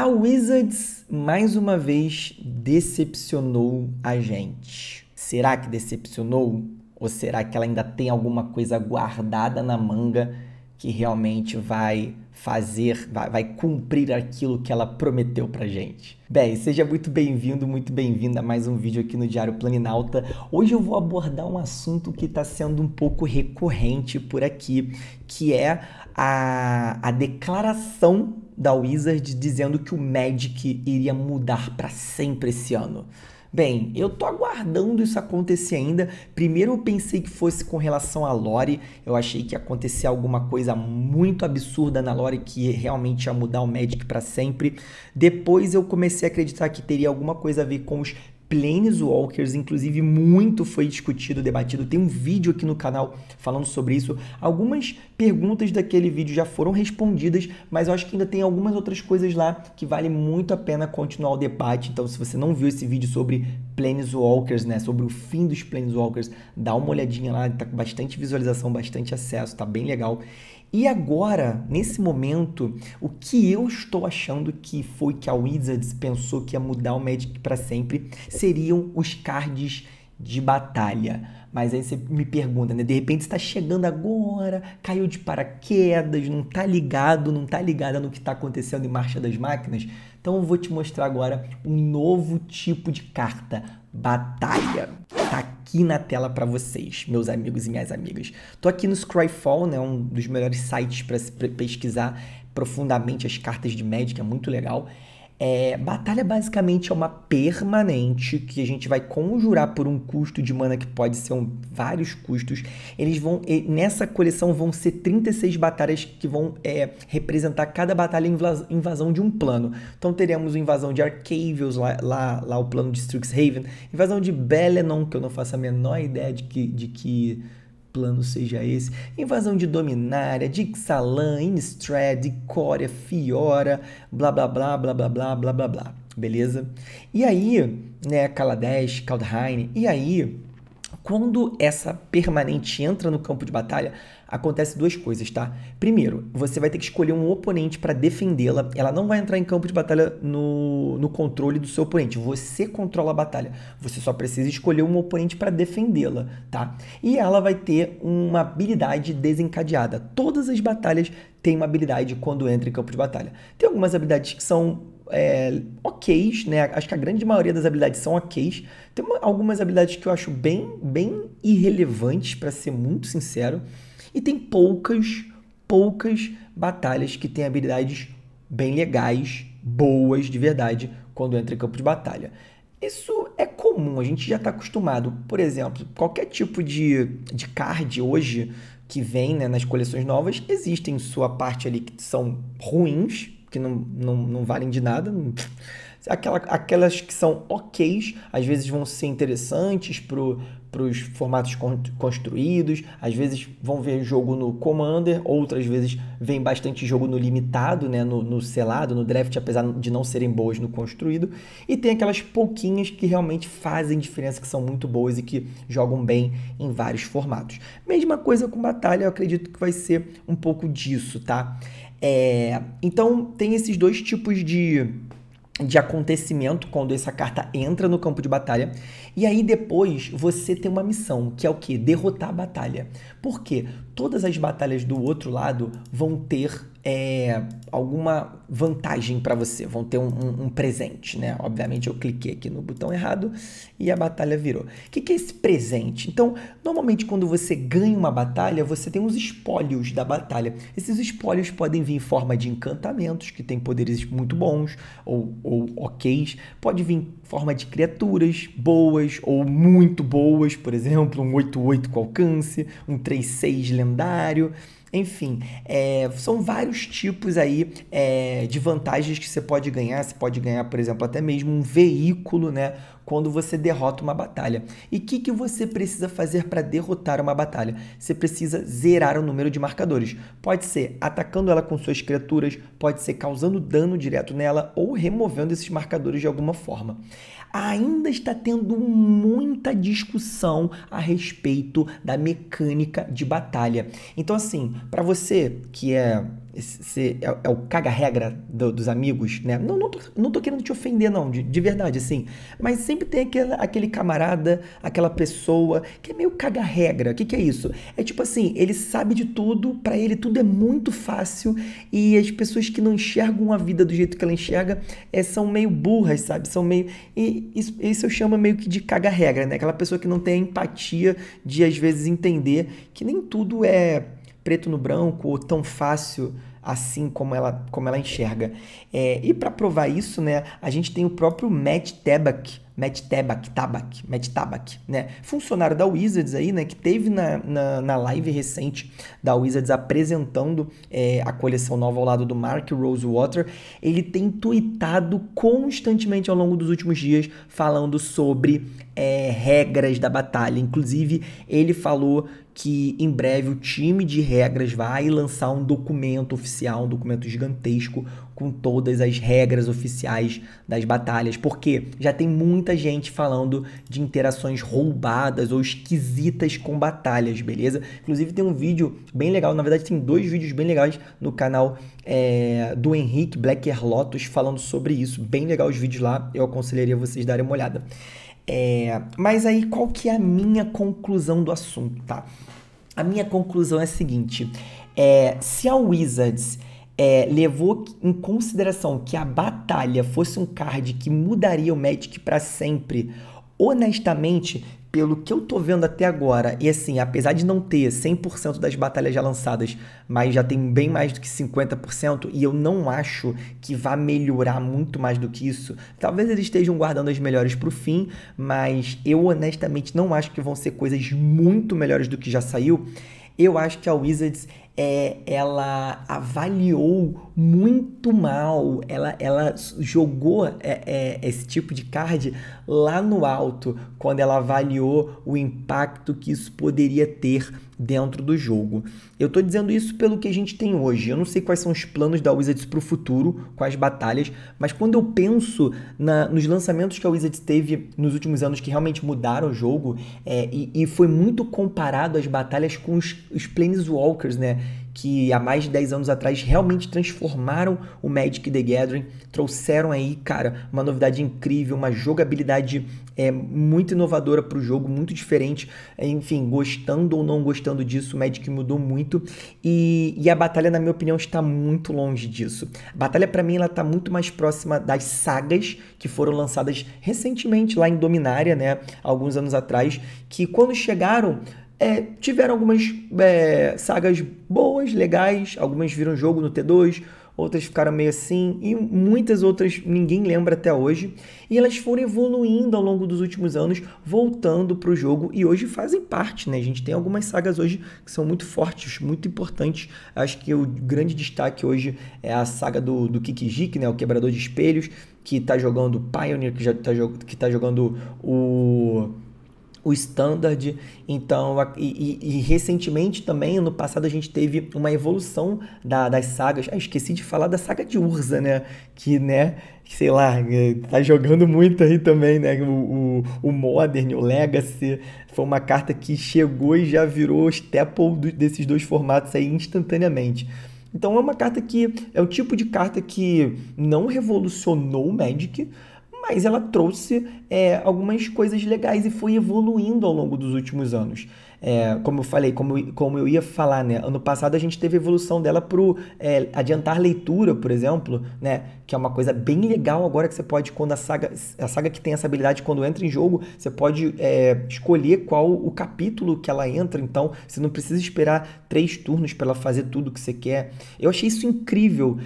A Wizards, mais uma vez, decepcionou a gente. Será que decepcionou? Ou será que ela ainda tem alguma coisa guardada na manga que realmente vai fazer, vai cumprir aquilo que ela prometeu pra gente? Bem, seja muito bem-vindo, muito bem-vinda a mais um vídeo aqui no Diário Planinauta. Hoje eu vou abordar um assunto que está sendo um pouco recorrente por aqui, que é a declaração da Wizards dizendo que o Magic iria mudar para sempre esse ano. Bem, eu tô aguardando isso acontecer ainda. Primeiro eu pensei que fosse com relação à Lore. Eu achei que ia acontecer alguma coisa muito absurda na Lore que realmente ia mudar o Magic para sempre. Depois eu comecei a acreditar que teria alguma coisa a ver com os Planeswalkers, inclusive muito foi discutido, debatido, tem um vídeo aqui no canal falando sobre isso. Algumas perguntas daquele vídeo já foram respondidas, mas eu acho que ainda tem algumas outras coisas lá que vale muito a pena continuar o debate. Então, se você não viu esse vídeo sobre Planeswalkers, né, sobre o fim dos Planeswalkers, dá uma olhadinha lá, tá com bastante visualização, bastante acesso, tá bem legal. E agora, nesse momento, o que eu estou achando que foi que a Wizards pensou que ia mudar o Magic para sempre seriam os cards de batalha. Mas aí você me pergunta, né? De repente está chegando agora, caiu de paraquedas, não tá ligado, não tá ligada no que está acontecendo em Marcha das Máquinas. Então eu vou te mostrar agora um novo tipo de carta, batalha. Tá aqui na tela para vocês, meus amigos e minhas amigas. Tô aqui no Scryfall, né, um dos melhores sites para se pesquisar profundamente as cartas de Magic, é muito legal. Batalha basicamente é uma permanente que a gente vai conjurar por um custo de mana que pode ser vários custos. Eles vão, nessa coleção vão ser 36 batalhas que vão representar cada batalha invasão de um plano. Então teremos a invasão de Arcavios, lá o plano de Strixhaven, invasão de Belenon, que eu não faço a menor ideia de que plano seja esse, invasão de Dominária, Dixalan, Instrade, Cória, Fiora, blá blá blá blá blá blá blá blá blá, beleza? E aí, né, Kaladesh, Kaldheim, e aí, quando essa permanente entra no campo de batalha, acontece duas coisas, tá? Primeiro, você vai ter que escolher um oponente para defendê-la. Ela não vai entrar em campo de batalha no controle do seu oponente. Você controla a batalha. Você só precisa escolher um oponente para defendê-la, tá? E ela vai ter uma habilidade desencadeada. Todas as batalhas têm uma habilidade quando entra em campo de batalha. Tem algumas habilidades que são ok's, né? Acho que a grande maioria das habilidades são ok's. Tem algumas habilidades que eu acho bem irrelevantes, para ser muito sincero. E tem poucas batalhas que têm habilidades bem legais, boas de verdade, quando entra em campo de batalha. Isso é comum, a gente já está acostumado. Por exemplo, qualquer tipo de card hoje que vem, né, nas coleções novas, existem sua parte ali que são ruins, que não valem de nada. Aquelas que são ok's, às vezes vão ser interessantes para os formatos construídos, às vezes vão ver jogo no Commander, outras vezes vem bastante jogo no limitado, né, no selado, no draft, apesar de não serem boas no construído. E tem aquelas pouquinhas que realmente fazem diferença, que são muito boas e que jogam bem em vários formatos. Mesma coisa com batalha, eu acredito que vai ser um pouco disso, tá? Então tem esses dois tipos de acontecimento quando essa carta entra no campo de batalha. E aí depois você tem uma missão, que é o quê? Derrotar a batalha. Por quê? Todas as batalhas do outro lado vão ter alguma vantagem para você, vão ter um presente, né? Obviamente eu cliquei aqui no botão errado e a batalha virou. O que é esse presente? Então, normalmente quando você ganha uma batalha, você tem uns espólios da batalha. Esses espólios podem vir em forma de encantamentos, que têm poderes muito bons, ou ok's, pode vir em forma de criaturas boas ou muito boas, por exemplo, um 8/8 com alcance, um 3/6 lendário. Enfim, são vários tipos aí de vantagens que você pode ganhar. Você pode ganhar, por exemplo, até mesmo um veículo, né, quando você derrota uma batalha. E o que você precisa fazer para derrotar uma batalha? Você precisa zerar o número de marcadores. Pode ser atacando ela com suas criaturas, pode ser causando dano direto nela ou removendo esses marcadores de alguma forma. Ainda está tendo muita discussão a respeito da mecânica de batalha. Então, assim, para você que é é o caga-regra dos amigos, né? Não tô querendo te ofender, não, de verdade, assim. Mas sempre tem aquele camarada, aquela pessoa que é meio caga-regra. O que é isso? É tipo assim, ele sabe de tudo, pra ele tudo é muito fácil, e as pessoas que não enxergam a vida do jeito que ela enxerga são meio burras, sabe? São meio... E isso eu chamo meio que de caga-regra, né? Aquela pessoa que não tem a empatia de, às vezes, entender que nem tudo é preto no branco ou tão fácil assim como ela enxerga. E para provar isso, né, a gente tem o próprio Matt Tabak, né, funcionário da Wizards aí, né, que teve na live recente da Wizards apresentando a coleção nova ao lado do Mark Rosewater. Ele tem tweetado constantemente ao longo dos últimos dias falando sobre regras da batalha. Inclusive, ele falou que em breve o time de regras vai lançar um documento oficial, um documento gigantesco com todas as regras oficiais das batalhas, porque já tem muita gente falando de interações roubadas ou esquisitas com batalhas, beleza? Inclusive tem um vídeo bem legal, na verdade tem dois vídeos bem legais no canal do Henrique, Black Air Lotus, falando sobre isso, bem legal os vídeos lá, eu aconselharia vocês darem uma olhada. Mas aí, qual que é a minha conclusão do assunto, tá? A minha conclusão é a seguinte, se a Wizards levou em consideração que a batalha fosse um card que mudaria o Magic para sempre, honestamente, pelo que eu tô vendo até agora, e assim, apesar de não ter 100% das batalhas já lançadas, mas já tem bem mais do que 50%, e eu não acho que vá melhorar muito mais do que isso. Talvez eles estejam guardando as melhores pro fim, mas eu honestamente não acho que vão ser coisas muito melhores do que já saiu. Eu acho que a Wizards, ela avaliou muito mal, ela jogou esse tipo de card lá no alto, quando ela avaliou o impacto que isso poderia ter dentro do jogo. Eu tô dizendo isso pelo que a gente tem hoje, eu não sei quais são os planos da Wizards para o futuro, com as batalhas, mas quando eu penso nos lançamentos que a Wizards teve nos últimos anos, que realmente mudaram o jogo, e foi muito comparado às batalhas com os Planeswalkers, né? Que há mais de 10 anos atrás realmente transformaram o Magic the Gathering, trouxeram aí, cara, uma novidade incrível, uma jogabilidade muito inovadora para o jogo, muito diferente, enfim, gostando ou não gostando disso, o Magic mudou muito, e a batalha, na minha opinião, está muito longe disso. A batalha, para mim, ela está muito mais próxima das sagas que foram lançadas recentemente lá em Dominária, né, alguns anos atrás, que quando chegaram, tiveram algumas sagas boas, legais, algumas viram jogo no T2, outras ficaram meio assim, e muitas outras ninguém lembra até hoje, e elas foram evoluindo ao longo dos últimos anos, voltando para o jogo, e hoje fazem parte, né? A gente tem algumas sagas hoje que são muito fortes, muito importantes. Acho que o grande destaque hoje é a saga do Kikijik, né? O Quebrador de Espelhos, que está jogando Pioneer, que tá jogando o Standard, então, e recentemente também, ano passado, a gente teve uma evolução das sagas. Esqueci de falar da Saga de Urza, né? Que, né, sei lá, tá jogando muito aí também, né? O Modern, o Legacy, foi uma carta que chegou e já virou staple desses dois formatos aí instantaneamente. Então, é uma carta que é o tipo de carta que não revolucionou o Magic, mas ela trouxe algumas coisas legais e foi evoluindo ao longo dos últimos anos. Como eu falei, como eu ia falar, né? Ano passado a gente teve a evolução dela para adiantar leitura, por exemplo, né? Que é uma coisa bem legal agora que você pode, quando a saga que tem essa habilidade, quando entra em jogo, você pode escolher qual o capítulo que ela entra, então você não precisa esperar 3 turnos para ela fazer tudo que você quer. Eu achei isso incrível,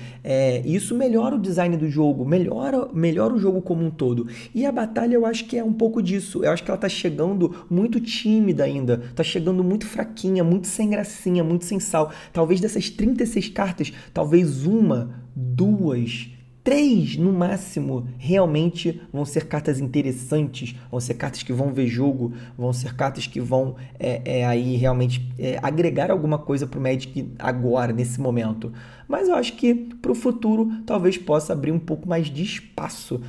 isso melhora o design do jogo, melhora o jogo como um todo. E a batalha eu acho que é um pouco disso, eu acho que ela tá chegando muito tímida ainda, tá chegando muito fraquinha, muito sem gracinha, muito sem sal. Talvez dessas 36 cartas, talvez 1, 2, 3 no máximo realmente vão ser cartas interessantes, vão ser cartas que vão ver jogo, vão ser cartas que vão aí realmente agregar alguma coisa pro Magic agora, nesse momento. Mas eu acho que pro futuro talvez possa abrir um pouco mais de espaço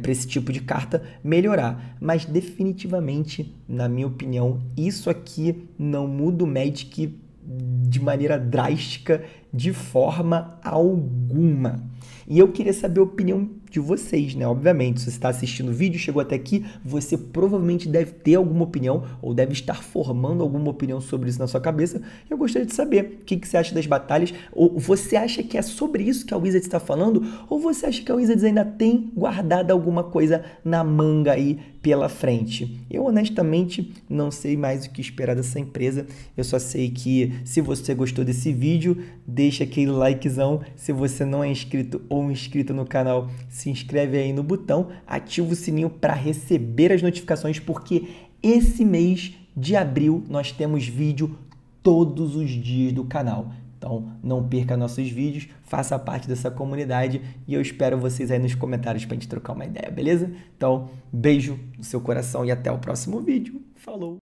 para esse tipo de carta melhorar. Mas definitivamente, na minha opinião, isso aqui não muda o Magic de maneira drástica de forma alguma. E eu queria saber a opinião de vocês, né? Obviamente, se você está assistindo o vídeo, chegou até aqui, você provavelmente deve ter alguma opinião ou deve estar formando alguma opinião sobre isso na sua cabeça. Eu gostaria de saber o que você acha das batalhas, ou você acha que é sobre isso que a Wizards está falando, ou você acha que a Wizards ainda tem guardada alguma coisa na manga aí pela frente. Eu honestamente não sei mais o que esperar dessa empresa, eu só sei que se você gostou desse vídeo, deixa aquele likezão, se você não é inscrito ou inscrita no canal, se inscreve aí no botão, ativa o sininho para receber as notificações, porque esse mês de abril nós temos vídeo todos os dias do canal. Então não perca nossos vídeos, faça parte dessa comunidade e eu espero vocês aí nos comentários para a gente trocar uma ideia, beleza? Então, beijo no seu coração e até o próximo vídeo. Falou!